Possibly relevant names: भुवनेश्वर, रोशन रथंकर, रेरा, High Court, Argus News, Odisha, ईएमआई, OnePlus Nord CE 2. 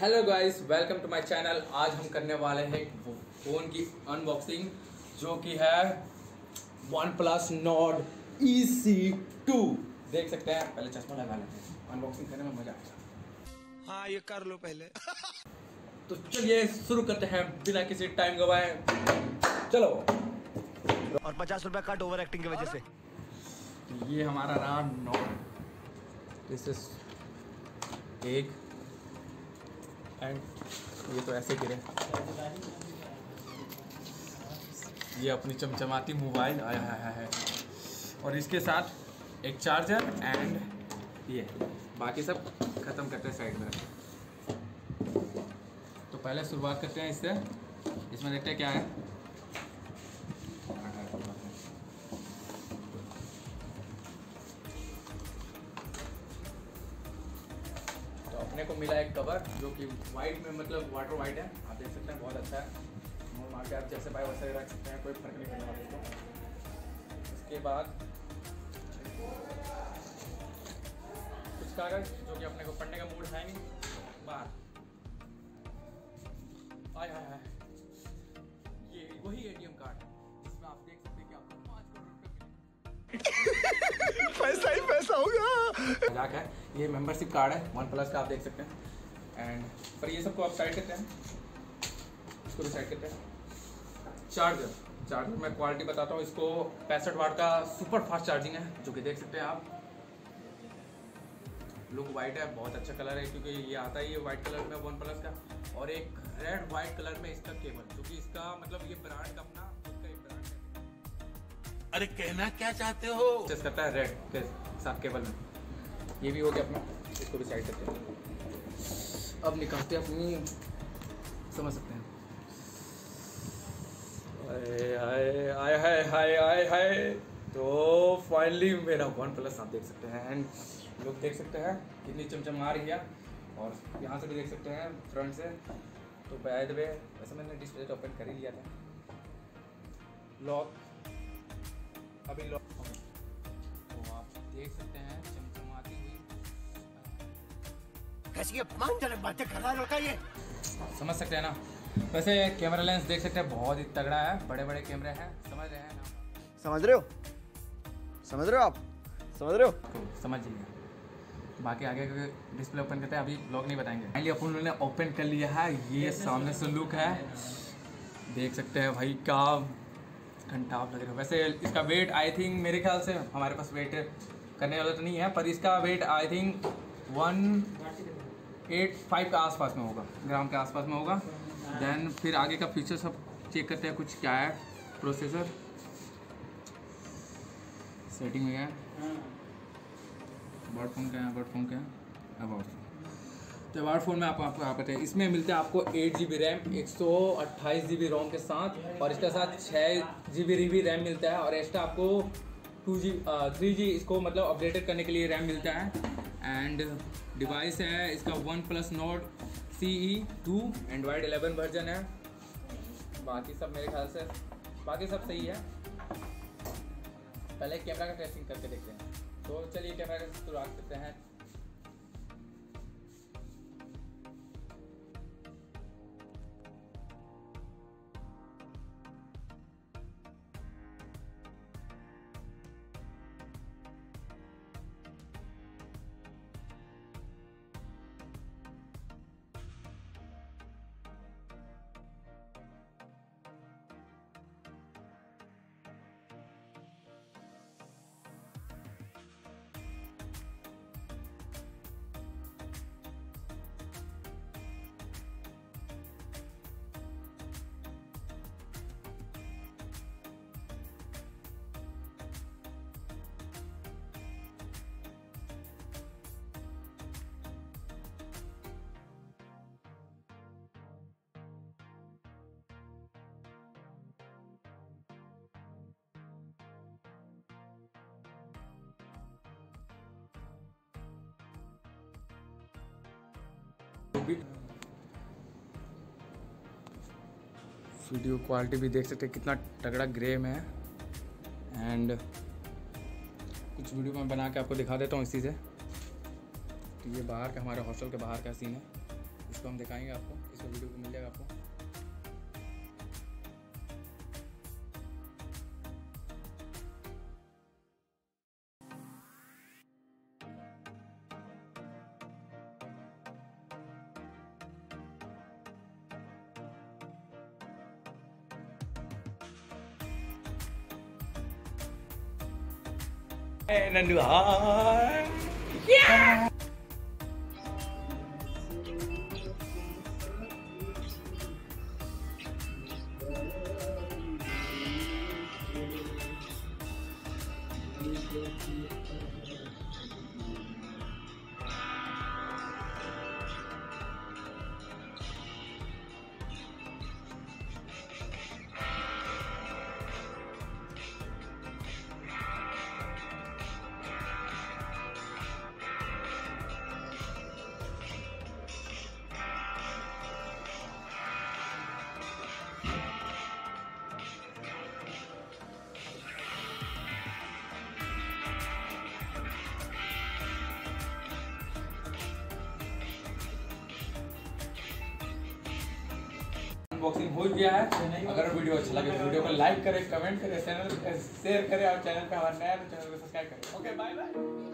Hello guys, welcome to my channel. आज हम करने वाले हैं फ़ोन की अनबॉक्सिंग जो कि है OnePlus Nord CE 2। देख सकते हैं, पहले चश्मा लगा लेते हैं, अनबॉक्सिंग करने में मज़ा आएगा। हाँ, ये कर लो पहले। तो चलिए शुरू करते हैं बिना किसी टाइम गवाए। चलो। और 50 रुपये कट ओवर एक्टिंग की वजह से। तो ये हमारा रहा Nord। एक एंड ये तो ऐसे गिरे। ये अपनी चमचमाती मोबाइल आया है और इसके साथ एक चार्जर एंड ये बाकी सब ख़त्म करते हैं साइड में। तो पहले शुरुआत करते हैं इससे। इसमें देखते हैं क्या है। अपने को मिला एक कवर जो कि वाइट में, मतलब वाटर वाइट है। आप देख सकते हैं, बहुत अच्छा है। और मार्केट आप जैसे पाए वैसे रख सकते हैं, कोई फर्क नहीं पड़ेगा आपको। इसके बाद कुछ कागज जो कि अपने को पढ़ने का मूड है नहीं। बाहर आया है ये वही ATM कार्ड जिसमें आप देख सकते हैं कि आपको 5 करोड़ रुपये पैसा ही पैसा होगा। मजाक है, ये मेंबरशिप कार्ड है OnePlus का, आप देख सकते हैं। एंड पर ये सबको आप साइड करते हैं, इसको भी साइड करते हैं। चार्जर मैं क्वालिटी बताता हूँ। इसको 65 वाट का सुपर फास्ट चार्जिंग है जो कि देख सकते हैं आप। लुक वाइट है, बहुत अच्छा कलर है क्योंकि ये आता है ये वाइट कलर में OnePlus का। और एक रेड वाइट कलर में इसका केबल, क्योंकि इसका मतलब ये ब्रांड का अपना खुद का एक ब्रांड है। अरे कहना क्या चाहते हो। चेस करता है रेड के साथ केबल में। ये भी हो गया अपना, इसको भी साइड करते हैं। अब निकालते हैं अपनी, समझ सकते हैं। आए हाय हाय आए हाय। तो फाइनली मेरा OnePlus आप देख सकते हैं। एंड लोग देख सकते हैं कितनी चमचमा रही है। और यहाँ से भी देख सकते हैं फ्रंट से। तो बाय द वे वैसे मैंने डिस्प्ले तो ओपन कर ही लिया था। लॉक अभी लॉक तो आप देख सकते हैं चमचमाती हुई। बातें खराब ये समझ सकते हैं ना। वैसे कैमरा लेंस देख सकते हैं, बहुत ही तगड़ा है। बड़े बड़े कैमरे हैं, समझ रहे हैं ना। समझ रहे हो आप तो समझिए। बाकी आगे डिस्प्ले ओपन करते हैं, अभी ब्लॉग नहीं बताएंगे। फाइनली अपन उन्होंने ओपन कर लिया है। ये सामने से लुक है, देख सकते हैं भाई का घंटा लग रहा है। वैसे इसका वेट आई थिंक मेरे ख्याल से, हमारे पास वेट करने वाला तो नहीं है, पर इसका वेट आई थिंक 185 के आसपास में होगा, ग्राम के आसपास में होगा। देन फिर आगे का फीचर सब चेक करते हैं कुछ क्या है। प्रोसेसर सेटिंग में क्या है, बर्ड फोन क्या है अबाउट। तो बर्ड फोन में आपको यहाँ पता है, इसमें मिलते हैं आपको 8 GB रैम 128 GB रोम के साथ। और इसके साथ 6 GB रैम मिलता है। और एक्स्ट्रा आपको 2 GB 3 GB इसको मतलब अपडेटेड करने के लिए रैम मिलता है। एंड डिवाइस है इसका OnePlus Nord CE 2, Android 11 version है। बाकी सब मेरे ख्याल से सही है। पहले कैमरा का टेस्टिंग करके देखते हैं। तो चलिए कैमरा का शुरुआत करते हैं। वीडियो क्वालिटी भी देख सकते हैं कितना तगड़ा ग्रे में है। एंड कुछ वीडियो मैं बना के आपको दिखा देता हूँ इसी से। तो ये बाहर का, हमारे हॉस्टल के बाहर का सीन है। इसको हम दिखाएंगे आपको, इसको वीडियो को मिल जाएगा आपको। Yeah! अनबॉक्सिंग हो गया है। अगर वीडियो अच्छा लगे तो वीडियो को लाइक करें, कमेंट करें, चैनल शेयर करें और चैनल पे हमारा नया चैनल को सब्सक्राइब करें। Okay, bye bye.